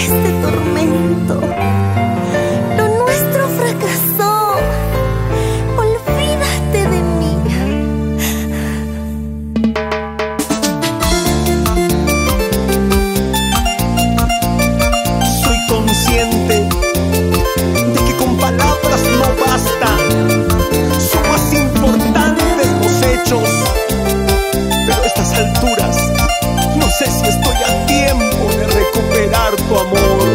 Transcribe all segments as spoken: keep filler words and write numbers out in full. este tormento. Lo nuestro fracasó. Olvídate de mí. Soy consciente de que con palabras no basta. Son más importantes los hechos. Pero a estas alturas no sé si estoy a tiempo de recuperar tu amor.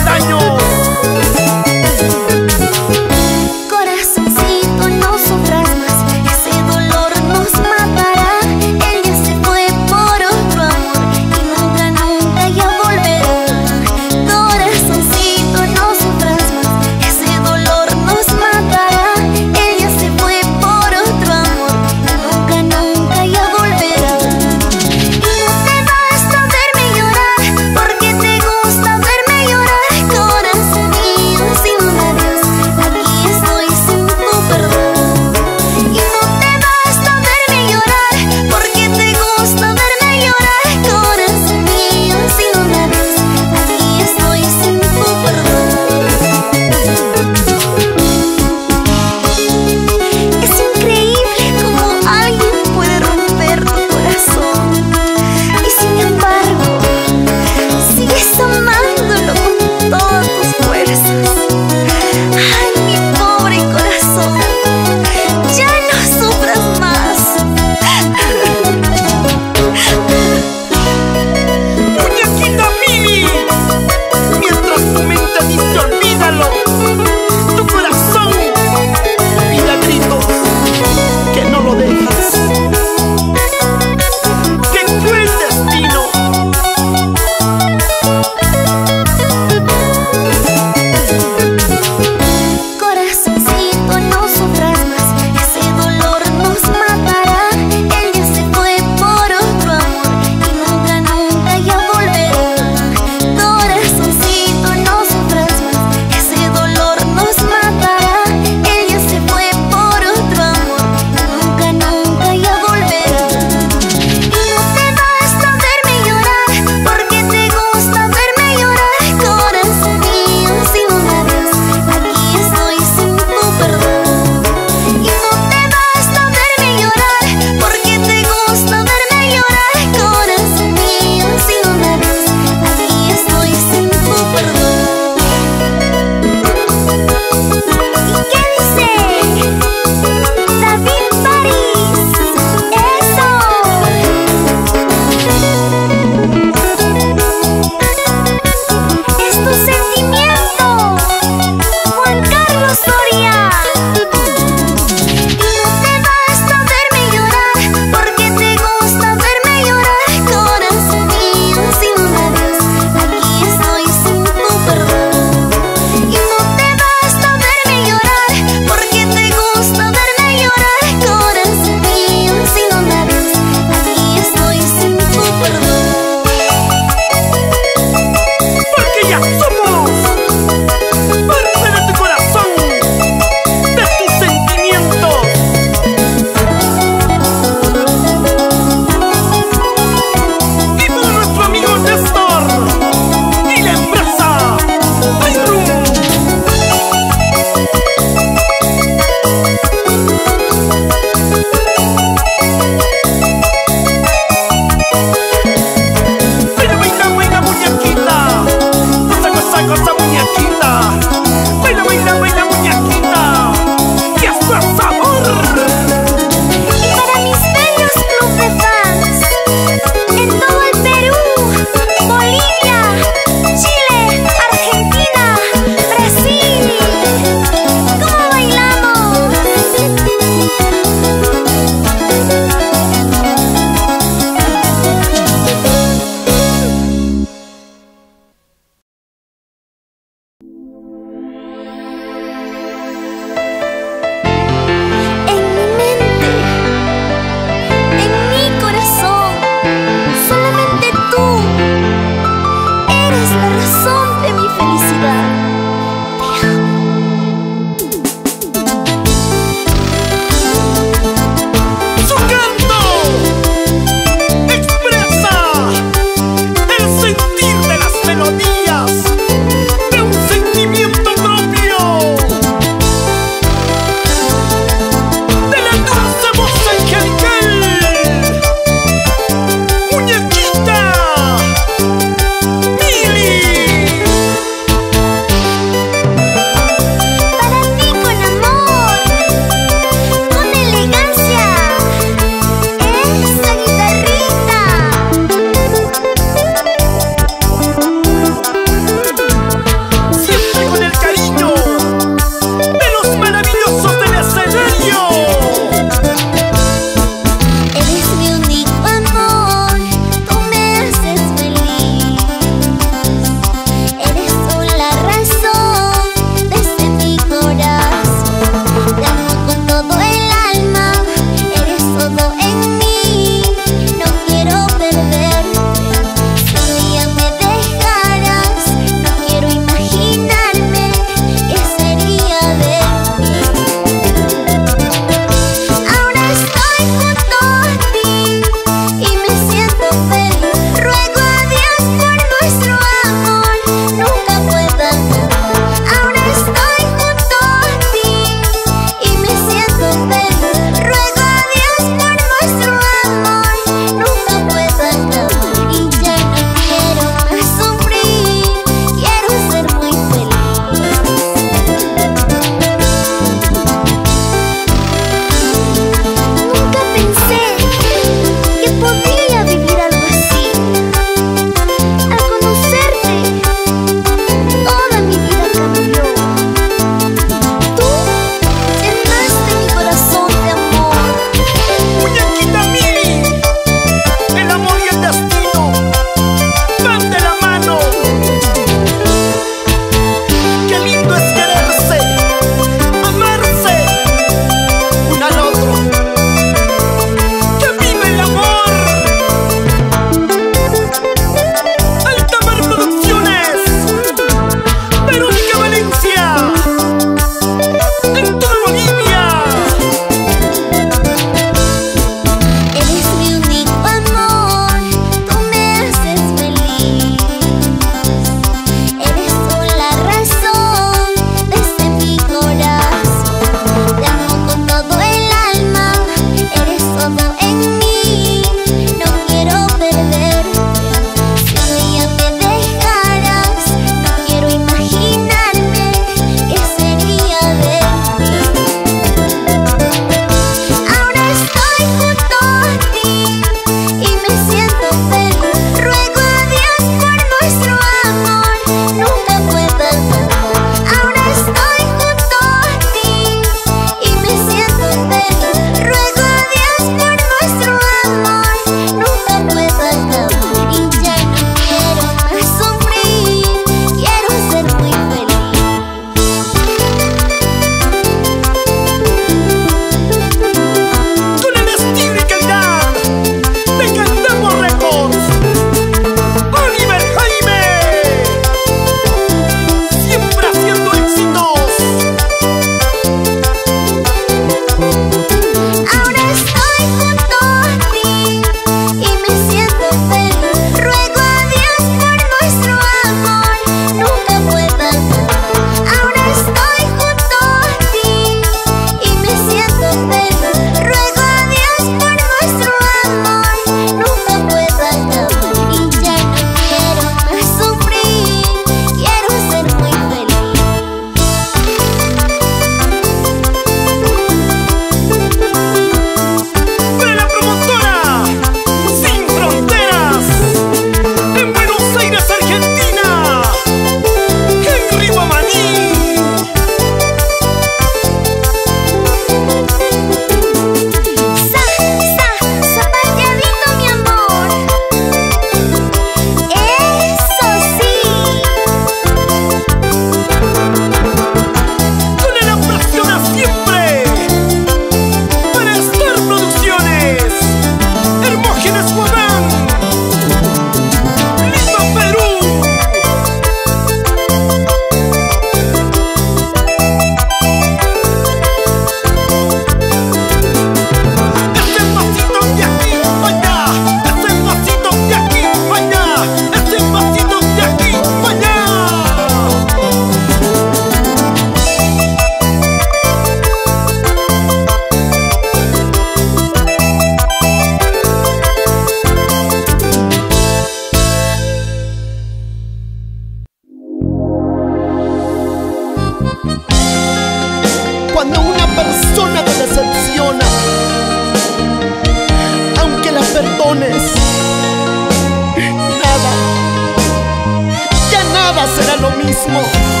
lo mismo.